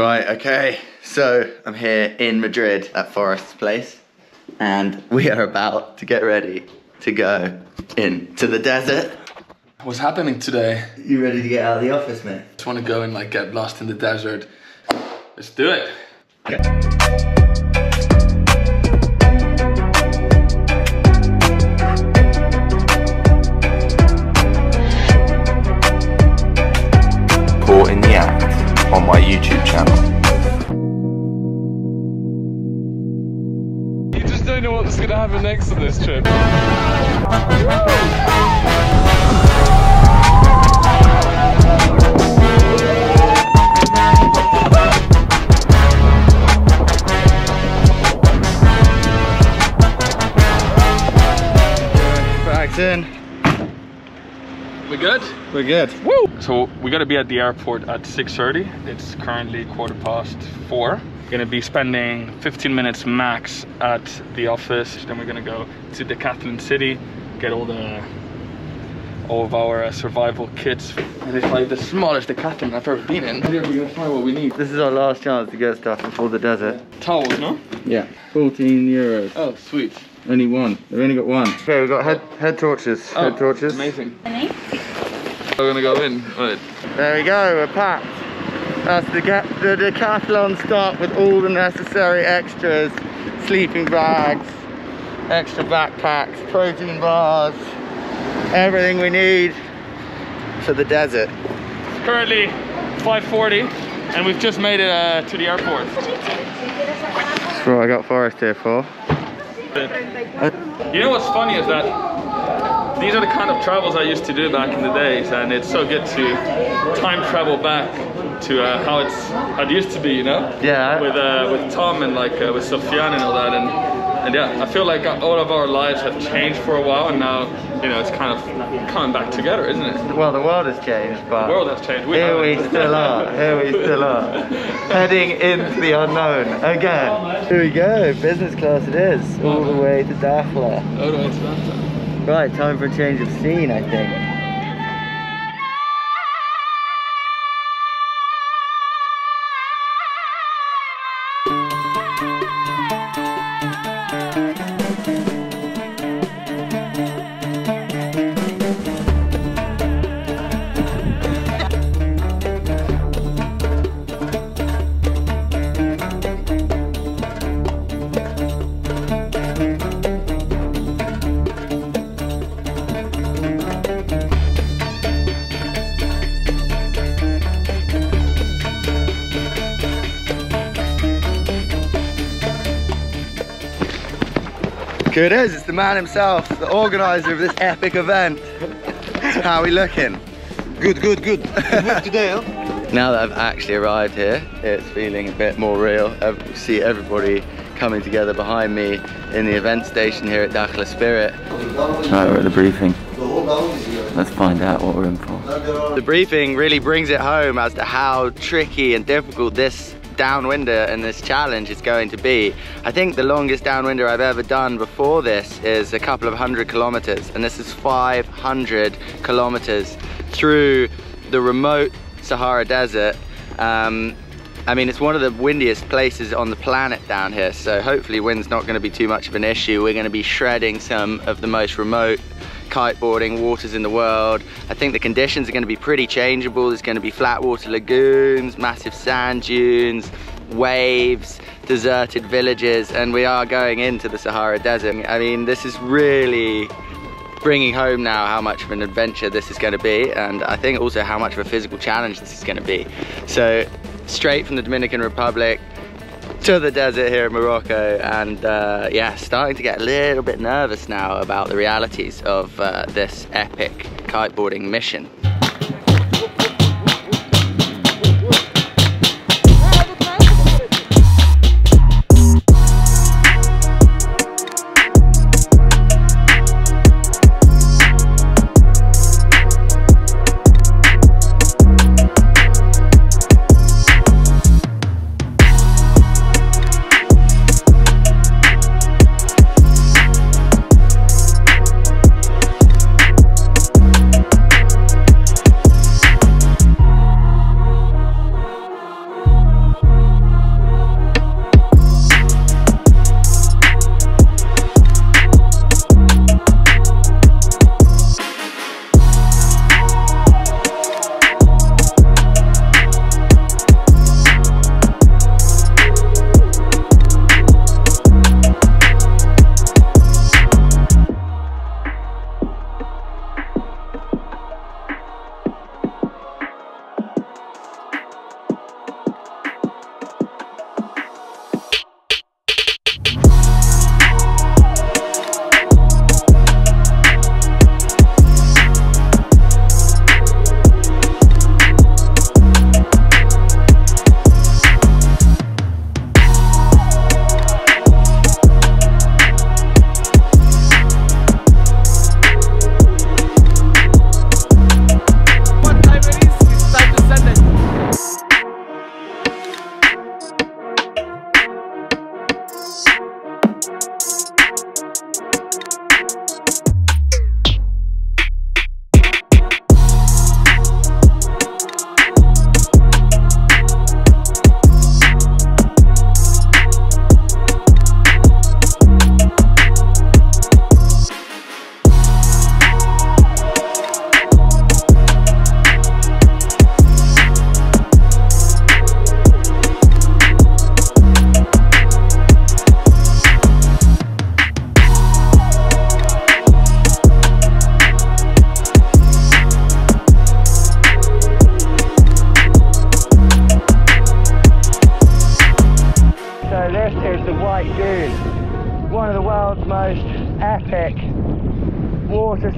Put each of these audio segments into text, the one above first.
Right, okay, so I'm here in Madrid at Forest's place, and we are about to get ready to go into the desert. What's happening today? You ready to get out of the office, mate? Just want to go and like get lost in the desert. Let's do it. Okay. On my YouTube channel. You just don't know what's going to happen next on this trip. Bags in. We good? We're good. Woo! So we got to be at the airport at 6:30. It's currently 4:15. We're going to be spending 15 minutes max at the office. Then we're going to go to Decathlon City, get all of our survival kits. And it's like the smallest Decathlon I've ever been in. We're going to find what we need. This is our last chance to get stuff before the desert. Towels, no? Yeah. 14 euros. Oh, sweet. Only one. We've only got one. Okay, we've got head torches. Oh, head torches. Amazing. We're gonna go in. Right. There we go, we're packed. That's the Decathlon stop with all the necessary extras. Sleeping bags, extra backpacks, protein bars, everything we need for the desert. It's currently 5:40 and we've just made it to the airport. That's what I got Forest here for. You know what's funny is that these are the kind of travels I used to do back in the days, and it's so good to time travel back to how it used to be, you know? Yeah. With Tom and like with Sofian and all that, and yeah, I feel like all of our lives have changed for a while, and now you know it's kind of coming back together, isn't it? Well, the world has changed, but the world has changed. Here we still are, heading into the unknown again. Here we go, business class it is, all the way to Dakhla. All the way to Dakhla. Right, time for a change of scene, I think. Here it is, it's the man himself, the organizer of this epic event. How are we looking? Good, good, good. Good work today, huh? Now that I've actually arrived here, it's feeling a bit more real. I see everybody coming together behind me in the event station here at Dakhla Spirit. Right, we're at the briefing. Let's find out what we're in for. The briefing really brings it home as to how tricky and difficult this downwinder and this challenge is going to be. I think the longest downwinder I've ever done before this is a couple of 100 kilometers, and this is 500 kilometers through the remote Sahara desert. I mean, it's one of the windiest places on the planet down here, so hopefully wind's not going to be too much of an issue. We're going to be shredding some of the most remote kiteboarding waters in the world. I think the conditions are going to be pretty changeable. There's going to be flat water lagoons, massive sand dunes, waves, deserted villages, and we are going into the Sahara Desert. I mean, this is really bringing home now how much of an adventure this is going to be, and I think also how much of a physical challenge this is going to be. So straight from the Dominican Republic to the desert here in Morocco, and yeah, starting to get a little bit nervous now about the realities of this epic kiteboarding mission.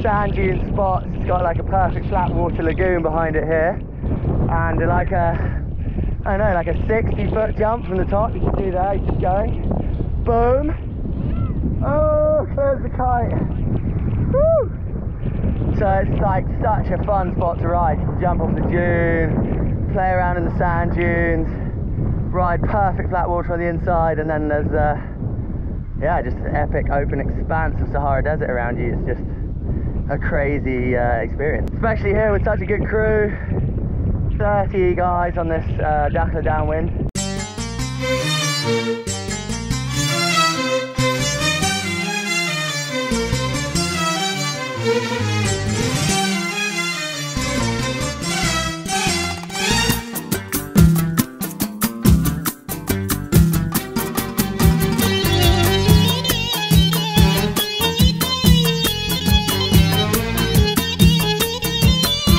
sand dune spots. It's got like a perfect flat water lagoon behind it here, and like a, I don't know, like a 60-foot jump from the top. You can see there, he's just going. Boom! Oh, clears the kite. Woo! So it's like such a fun spot to ride. You can jump off the dune, play around in the sand dunes, ride perfect flat water on the inside, and then there's yeah, just an epic open expanse of Sahara Desert around you. It's just a crazy experience. Especially here with such a good crew. 30 guys on this Dakhla Downwind.